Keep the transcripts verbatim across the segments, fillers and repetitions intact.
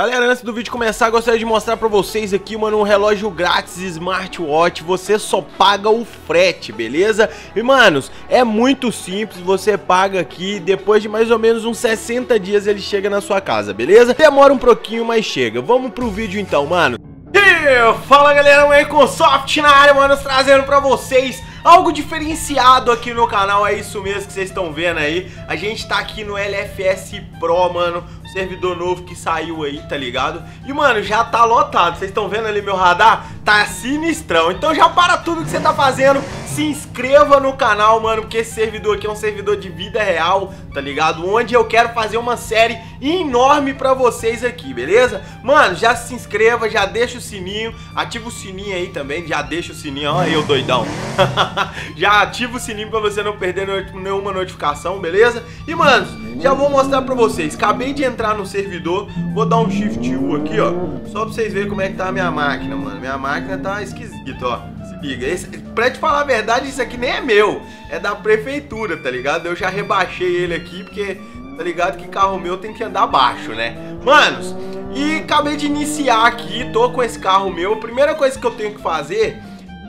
Galera, antes do vídeo começar, gostaria de mostrar pra vocês aqui, mano, um relógio grátis smartwatch. Você só paga o frete, beleza? E, manos, é muito simples, você paga aqui, depois de mais ou menos uns sessenta dias ele chega na sua casa, beleza? Demora um pouquinho, mas chega. Vamos pro vídeo então, mano. E fala, galera, Microsoft na área, mano, trazendo pra vocês algo diferenciado aqui no canal. É isso mesmo que vocês estão vendo aí. A gente tá aqui no L F S Pro, mano, servidor novo que saiu aí, tá ligado? E, mano, já tá lotado. Vocês estão vendo ali meu radar? Tá sinistrão. Então já para tudo que você tá fazendo, se inscreva no canal, mano, porque esse servidor aqui é um servidor de vida real, tá ligado? Onde eu quero fazer uma série enorme pra vocês aqui, beleza? Mano, já se inscreva, já deixa o sininho, ativa o sininho aí também, já deixa o sininho, ó, eu doidão. Já ativa o sininho pra você não perder nenhuma notificação, beleza? E, mano, já vou mostrar pra vocês. Acabei de entrar no servidor, vou dar um shift U aqui, ó, só pra vocês verem como é que tá a minha máquina, mano. Minha máquina tá esquisita, ó. Se liga, esse, pra te falar a verdade, isso aqui nem é meu, é da prefeitura, tá ligado? Eu já rebaixei ele aqui, porque, tá ligado, que carro meu tem que andar baixo, né? Manos, e acabei de iniciar aqui, tô com esse carro meu. A primeira coisa que eu tenho que fazer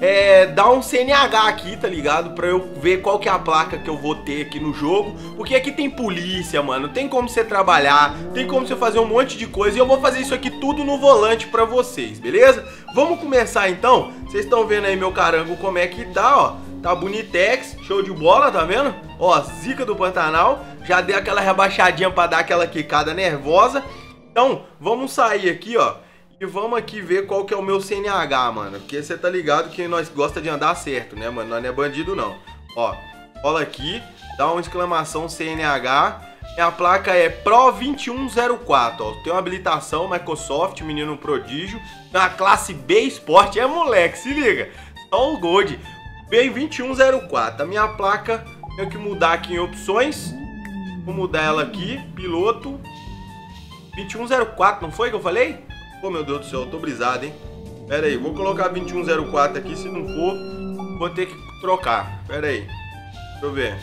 é dar um C N H aqui, tá ligado? Pra eu ver qual que é a placa que eu vou ter aqui no jogo. Porque aqui tem polícia, mano, tem como você trabalhar, tem como você fazer um monte de coisa. E eu vou fazer isso aqui tudo no volante pra vocês, beleza? Vamos começar então. Vocês estão vendo aí meu carango como é que tá, ó. Tá bonitex, show de bola, tá vendo? Ó, zica do Pantanal. Já dei aquela rebaixadinha pra dar aquela quicada nervosa. Então, vamos sair aqui, ó. E vamos aqui ver qual que é o meu C N H, mano. Porque você tá ligado que nós gosta de andar certo, né, mano? Nós não é bandido, não. Ó, cola aqui, dá uma exclamação C N H. Minha placa é Pro vinte e um zero quatro, ó. Tem uma habilitação Microsoft, menino prodígio. Na classe B Sport, é moleque, se liga. Só o Gold. B vinte e um zero quatro. A minha placa, tenho que mudar aqui em opções. Vou mudar ela aqui, piloto. vinte e um zero quatro, não foi que eu falei? Pô, meu Deus do céu, eu tô brisado, hein? Pera aí, vou colocar vinte e um zero quatro aqui. Se não for, vou ter que trocar. Pera aí, deixa eu ver.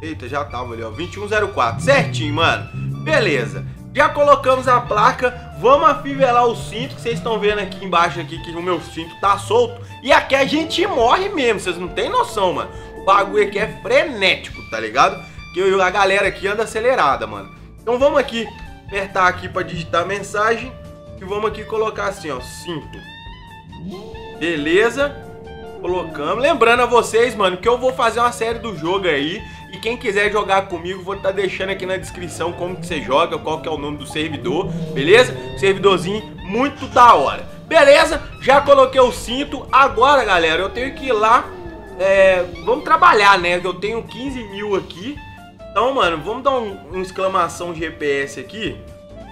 Eita, já tava ali, ó, vinte e um zero quatro, certinho, mano. Beleza, já colocamos a placa. Vamos afivelar o cinto, que vocês estão vendo aqui embaixo aqui, que o meu cinto tá solto. E aqui a gente morre mesmo, vocês não tem noção, mano. O bagulho aqui é frenético, tá ligado? Que eu, a galera aqui anda acelerada, mano. Então vamos aqui, apertar aqui pra digitar a mensagem. E vamos aqui colocar assim, ó, cinto. Beleza, colocamos. Lembrando a vocês, mano, que eu vou fazer uma série do jogo aí. E quem quiser jogar comigo, vou estar deixando aqui na descrição como que você joga, qual que é o nome do servidor, beleza? Servidorzinho muito da hora. Beleza, já coloquei o cinto. Agora, galera, eu tenho que ir lá, é, vamos trabalhar, né? Eu tenho quinze mil aqui. Então, mano, vamos dar um, um exclamação G P S aqui,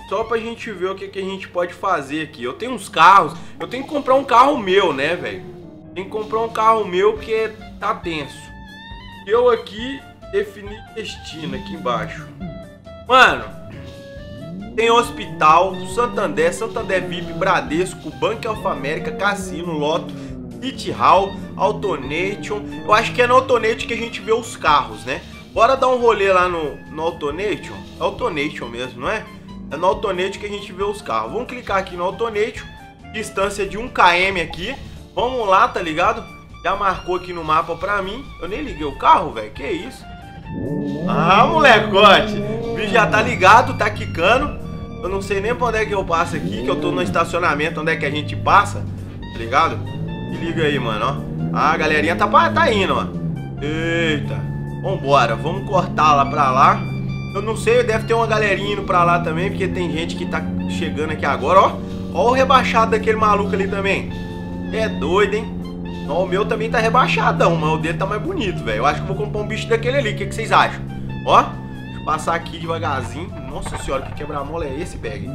só pra gente ver o que, que a gente pode fazer aqui. Eu tenho uns carros, eu tenho que comprar um carro meu, né, velho? Tem que comprar um carro meu porque tá tenso. Eu aqui defini destino aqui embaixo. Mano, tem hospital, Santander, Santander V I P, Bradesco, Bank of America, Cassino, Loto, City Hall, Autonation. Eu acho que é no Autonation que a gente vê os carros, né? Bora dar um rolê lá no, no Autonation. Autonation mesmo, não é? É no Autonation que a gente vê os carros. Vamos clicar aqui no Autonation. Distância de um quilômetro aqui. Vamos lá, tá ligado? Já marcou aqui no mapa pra mim. Eu nem liguei o carro, velho. Que isso? Ah, molecote. O bicho já tá ligado, tá quicando. Eu não sei nem pra onde é que eu passo aqui, que eu tô no estacionamento, onde é que a gente passa, tá ligado? Se liga aí, mano, ó. Ah, a galerinha tá, tá indo, ó. Eita. Vambora. Vamos cortar lá pra lá. Eu não sei, deve ter uma galerinha indo pra lá também, porque tem gente que tá chegando aqui agora, ó. Ó o rebaixado daquele maluco ali também. É doido, hein? Ó, o meu também tá rebaixadão, mas o dele tá mais bonito, velho. Eu acho que vou comprar um bicho daquele ali, o que, que vocês acham? Ó, deixa eu passar aqui devagarzinho. Nossa senhora, que quebra-mola é esse, bag?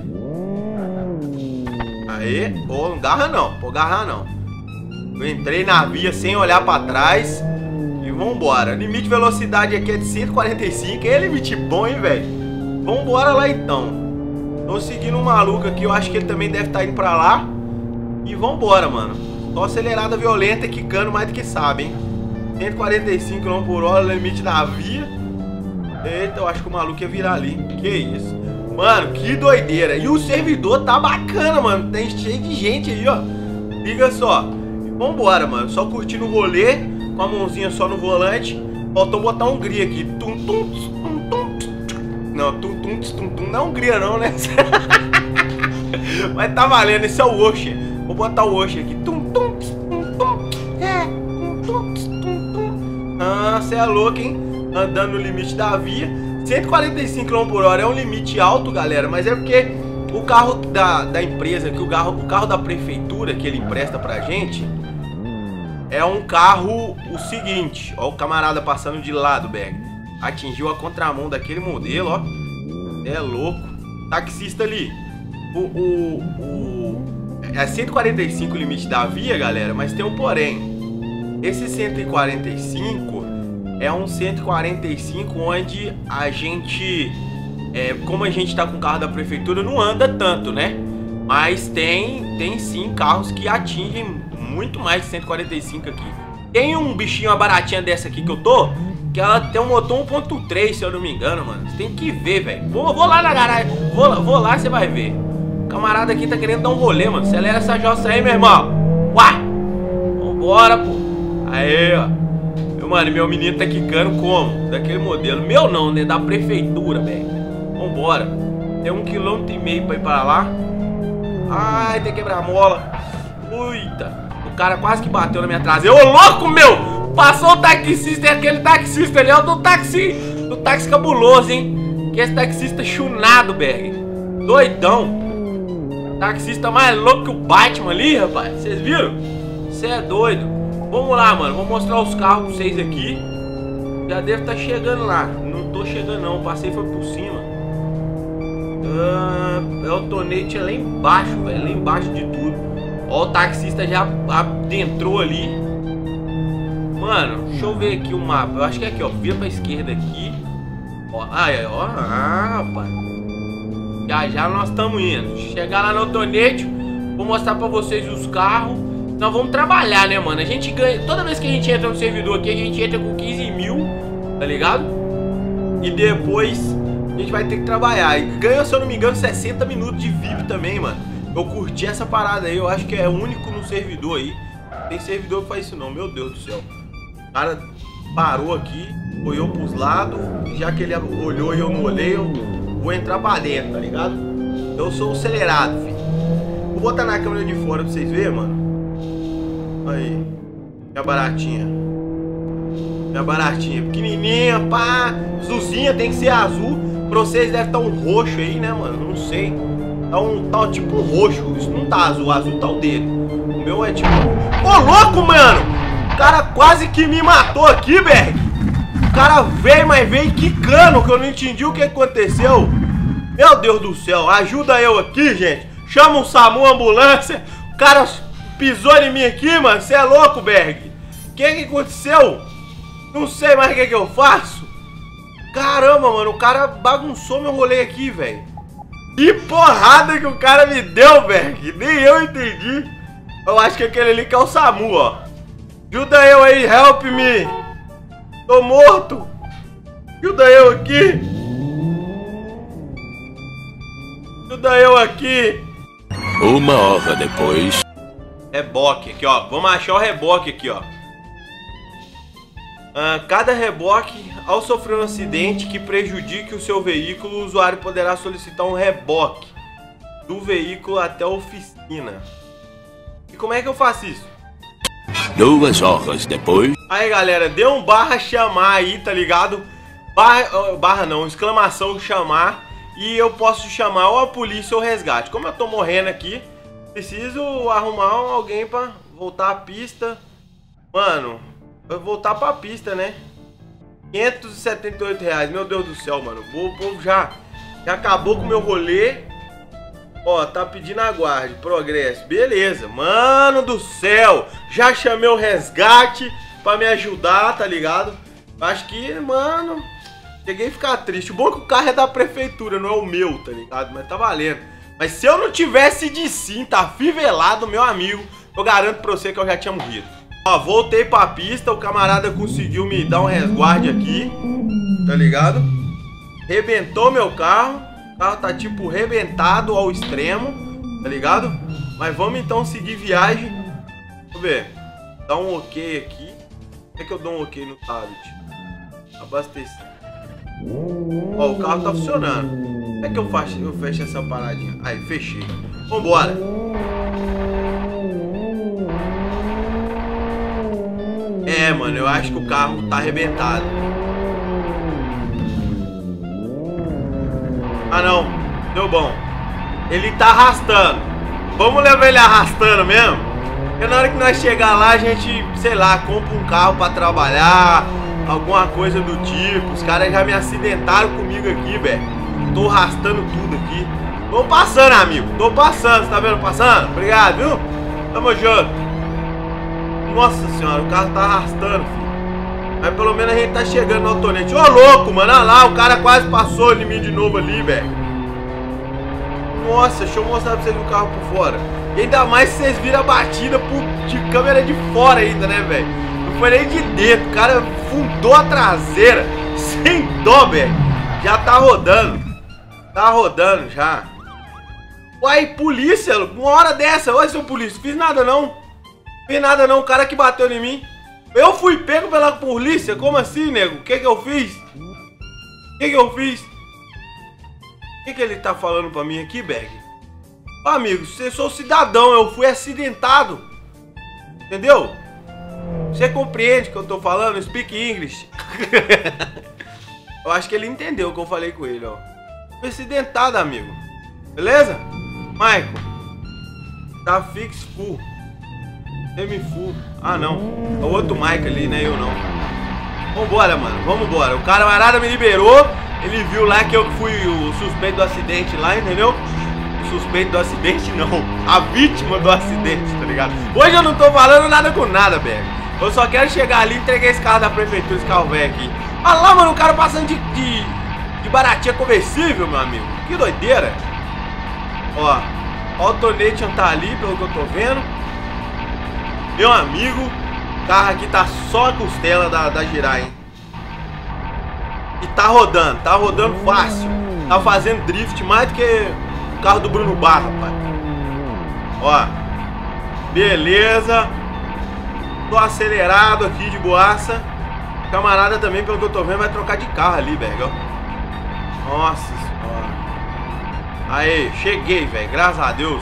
Aê, ó, não garra não, pô, garra não. Eu entrei na via sem olhar pra trás. Vambora, limite de velocidade aqui é de cento e quarenta e cinco, é limite bom, hein, velho? Vambora lá então. Tô seguindo um maluco aqui, eu acho que ele também deve estar indo pra lá. E vambora, mano. Tô acelerada violenta, quicando mais do que sabe, hein? cento e quarenta e cinco quilômetros por hora, limite da via. Eita, eu acho que o maluco ia virar ali. Que isso? Mano, que doideira. E o servidor tá bacana, mano. Tem cheio de gente aí, ó. Liga só. Vambora, mano. Só curtindo o rolê. Com a mãozinha só no volante. Faltou botar um Hungria aqui. Tum, tum, tum, tum. Não, tum, tum, tum, tum. Não é Hungria não, né? Mas tá valendo. Esse é o Osher. Vou botar o Osher aqui. Tum, tum, tum, tum. É. Tum, tum, tum, tum. Ah, você é louco, hein? Andando no limite da via. cento e quarenta e cinco quilômetros por hora é um limite alto, galera, mas é porque o carro da, da empresa, que o carro, o carro da prefeitura que ele empresta pra gente é um carro o seguinte, ó, o camarada passando de lado, Berg, atingiu a contramão daquele modelo, ó, é louco, taxista ali, o, o, o é cento e quarenta e cinco o limite da via, galera, mas tem um porém, esse cento e quarenta e cinco é um cento e quarenta e cinco onde a gente, é, como a gente tá com o carro da prefeitura, não anda tanto, né? Mas tem, tem sim carros que atingem muito mais de cento e quarenta e cinco aqui. Tem um bichinho, uma baratinha dessa aqui que eu tô, que ela tem um motor um ponto três, se eu não me engano, mano. Você tem que ver, velho. Vou, vou lá na garagem, vou, vou lá, você vai ver. O camarada aqui tá querendo dar um rolê, mano. Acelera essa jossa aí, meu irmão. Uá! Vambora, pô. Aê, ó. Mano, meu menino tá quicando como? Daquele modelo. Meu não, né? Da prefeitura, velho. Vambora. Tem um quilômetro e meio pra ir pra lá. Ai, tem que quebrar a mola. Uita. O cara quase que bateu na minha traseira. Ô, louco, meu! Passou o taxista, é aquele taxista ali. É o do táxi. Do táxi cabuloso, hein? Que é esse taxista chunado, Berg. Doidão. Taxista mais louco que o Batman ali, rapaz. Vocês viram? Você é doido. Vamos lá, mano, vou mostrar os carros pra vocês aqui. Já deve estar chegando lá. Não tô chegando não, o passeio foi por cima. Ah, é o Autonation lá embaixo, velho. Lá embaixo de tudo. Ó, o taxista já adentrou ali. Mano, deixa eu ver aqui o mapa. Eu acho que é aqui, ó. Vira pra esquerda aqui. Ó, aí, ó. Ah, rapaz. Já já nós estamos indo. Chegar lá no Autonation, vou mostrar pra vocês os carros. Nós vamos trabalhar, né, mano? A gente ganha... Toda vez que a gente entra no servidor aqui, a gente entra com quinze mil, tá ligado? E depois a gente vai ter que trabalhar. E ganha, se eu não me engano, sessenta minutos de V I P também, mano. Eu curti essa parada aí. Eu acho que é único no servidor aí. Tem servidor que faz isso não, meu Deus do céu. O cara parou aqui, olhou pros lados. Já que ele olhou e eu não olhei, eu vou entrar pra dentro, tá ligado? Eu sou acelerado, filho. Vou botar na câmera de fora pra vocês verem, mano. Aí, minha baratinha. Minha baratinha, pequenininha, pá. Azulzinha, tem que ser azul. Pra vocês deve estar um roxo aí, né, mano? Não sei. Tá um tal tá, tipo roxo. Isso não tá azul, azul tá o dele. O meu é tipo... Ô, louco, mano! O cara quase que me matou aqui, velho. O cara veio, mas veio quicando, que eu não entendi o que aconteceu. Meu Deus do céu, ajuda eu aqui, gente. Chama o Samu, a ambulância. O cara... pisou em mim aqui, mano. Você é louco, Berg. O que que aconteceu? Não sei mais o que que eu faço. Caramba, mano. O cara bagunçou meu rolê aqui, velho. Que porrada que o cara me deu, Berg. Nem eu entendi. Eu acho que aquele ali que é o Samu, ó. Ajuda eu aí. Help me. Tô morto. Ajuda eu aqui. Ajuda eu aqui. Uma hora depois... Reboque aqui, ó. Vamos achar o reboque aqui, ó. Ah, cada reboque, ao sofrer um acidente que prejudique o seu veículo, o usuário poderá solicitar um reboque do veículo até a oficina. E como é que eu faço isso? Duas horas depois. Aí, galera, deu um barra chamar aí, tá ligado? Barra, barra não, exclamação chamar. E eu posso chamar ou a polícia ou o resgate. Como eu tô morrendo aqui, preciso arrumar alguém pra voltar à pista. Mano, pra voltar pra pista, né? quinhentos e setenta e oito reais. Meu Deus do céu, mano. O povo já, já acabou com o meu rolê. Ó, tá pedindo aguarde. Progresso. Beleza. Mano do céu. Já chamei o resgate pra me ajudar, tá ligado? Acho que, mano, cheguei a ficar triste. O bom é que o carro é da prefeitura, não é o meu, tá ligado? Mas tá valendo. Mas se eu não tivesse de cinta fivelado, meu amigo, eu garanto pra você que eu já tinha morrido. Ó, voltei pra pista, o camarada conseguiu me dar um resguarde aqui, tá ligado? Rebentou meu carro, carro tá tipo rebentado ao extremo, tá ligado? Mas vamos então seguir viagem. Deixa eu ver. Dá um ok aqui. Como é que eu dou um ok no tablet? Abastecer. Ó, o carro tá funcionando. Como é que eu faço? Eu fecho essa paradinha. Aí, fechei. Vambora. É, mano, eu acho que o carro tá arrebentado. Ah, não. Deu bom. Ele tá arrastando. Vamos levar ele arrastando mesmo? Porque na hora que nós chegar lá, a gente, sei lá, compra um carro pra trabalhar, alguma coisa do tipo. Os caras já me acidentaram comigo aqui, velho. Tô arrastando tudo aqui. Tô passando, amigo. Tô passando. Você tá vendo? Passando? Obrigado, viu? Tamo junto. Nossa senhora, o carro tá arrastando, filho. Mas pelo menos a gente tá chegando no Autonation. Ô, louco, mano, olha lá, o cara quase passou em mim de novo ali, velho. Nossa, deixa eu mostrar pra vocês o carro por fora. E ainda mais se vocês viram a batida por, de câmera de fora ainda, né, velho? Não foi nem de dentro, o cara fundou a traseira. Sem dó, velho. Já tá rodando. Tá rodando já. Uai, polícia, uma hora dessa. Olha, seu polícia, não fiz nada não. Fiz nada não, o cara que bateu em mim. Eu fui pego pela polícia? Como assim, nego? O que que eu fiz? O que que eu fiz? O que que ele tá falando pra mim aqui, Berg? Ô, amigo, você sou cidadão, eu fui acidentado. Entendeu? Você compreende o que eu tô falando? Speak English. Eu acho que ele entendeu o que eu falei com ele, ó. Fui acidentado, amigo. Beleza? Michael. Tá fixo full. M F U. Ah, não. É o outro Mike ali, né? Eu não. Vambora, mano. Vambora. O cara marada me liberou. Ele viu lá que eu fui o suspeito do acidente lá, entendeu? O suspeito do acidente, não. A vítima do acidente, tá ligado? Hoje eu não tô falando nada com nada, velho. Eu só quero chegar ali e entregar esse carro da prefeitura, esse carro velho aqui. Olha lá, mano. O cara passando de, de, de baratinha conversível, meu amigo. Que doideira. Ó. O Autonation tá ali, pelo que eu tô vendo. Meu amigo, o carro aqui tá só a costela da, da girar, hein? E tá rodando, tá rodando fácil. Tá fazendo drift mais do que o carro do Bruno Barra, pai. Ó, beleza. Tô acelerado aqui de boaça. Camarada também, pelo que eu tô vendo, vai trocar de carro ali, velho. Nossa senhora. Aí, cheguei, velho, graças a Deus.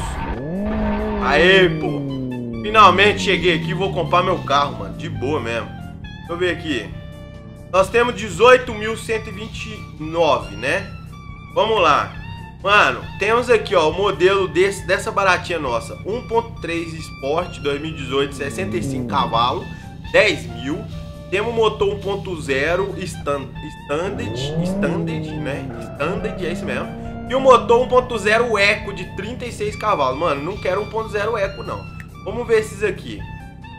Aê, pô. Finalmente cheguei aqui, vou comprar meu carro, mano. De boa mesmo. Deixa eu ver aqui. Nós temos dezoito mil cento e vinte e nove, né? Vamos lá. Mano, temos aqui, ó, o modelo desse, dessa baratinha nossa. um ponto três Sport dois mil e dezoito, sessenta e cinco cavalos, dez mil. Temos o motor um ponto zero stand, Standard, Standard, né? Standard, é isso mesmo. E o motor um ponto zero Eco de trinta e seis cavalos. Mano, não quero um ponto zero Eco, não. Vamos ver esses aqui.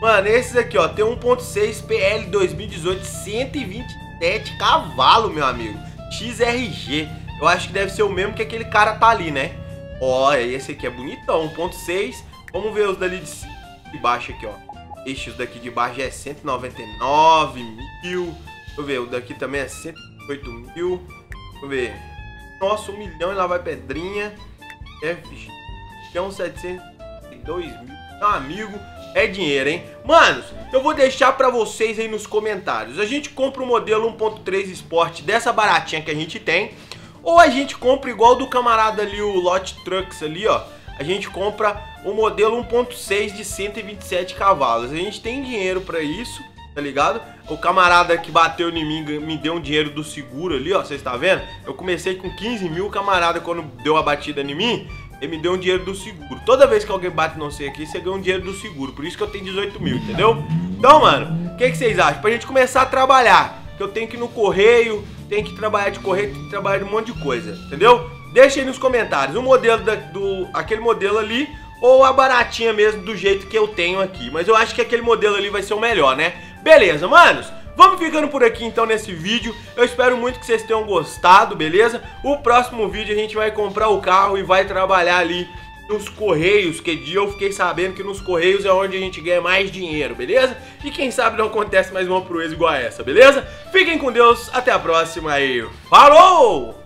Mano, esses aqui, ó, tem um ponto seis P L dois mil e dezoito, cento e vinte e sete cavalos, meu amigo. X R G. Eu acho que deve ser o mesmo que aquele cara tá ali, né? Ó, esse aqui é bonitão, um ponto seis. Vamos ver os dali de baixo aqui, ó. Este daqui de baixo é cento e noventa e nove mil. Deixa eu ver, o daqui também é cento e oito mil. Deixa eu ver. Nossa, um milhão e lá vai pedrinha. F G, um milhão setecentos e dois mil. Amigo, é dinheiro, hein? Manos, eu vou deixar pra vocês aí nos comentários. A gente compra o modelo um ponto três Sport dessa baratinha que a gente tem, ou a gente compra igual do camarada ali, o Lot Trucks ali, ó. A gente compra o modelo um ponto seis de cento e vinte e sete cavalos. A gente tem dinheiro pra isso, tá ligado? O camarada que bateu em mim me deu um dinheiro do seguro ali, ó. Vocês tá vendo? Eu comecei com quinze mil, o camarada quando deu a batida em mim... Ele me deu um dinheiro do seguro. Toda vez que alguém bate não sei aqui, você ganha um dinheiro do seguro. Por isso que eu tenho dezoito mil, entendeu? Então, mano, o que, que vocês acham? Pra gente começar a trabalhar. Que eu tenho que ir no correio, tenho que trabalhar de correio, tenho que trabalhar de um monte de coisa, entendeu? Deixa aí nos comentários o modelo da, do... aquele modelo ali ou a baratinha mesmo do jeito que eu tenho aqui. Mas eu acho que aquele modelo ali vai ser o melhor, né? Beleza, manos? Vamos ficando por aqui então nesse vídeo. Eu espero muito que vocês tenham gostado, beleza? O próximo vídeo a gente vai comprar o carro e vai trabalhar ali nos Correios, que dia eu fiquei sabendo que nos Correios é onde a gente ganha mais dinheiro, beleza? E quem sabe não acontece mais uma proeza igual a essa, beleza? Fiquem com Deus, até a próxima e falou!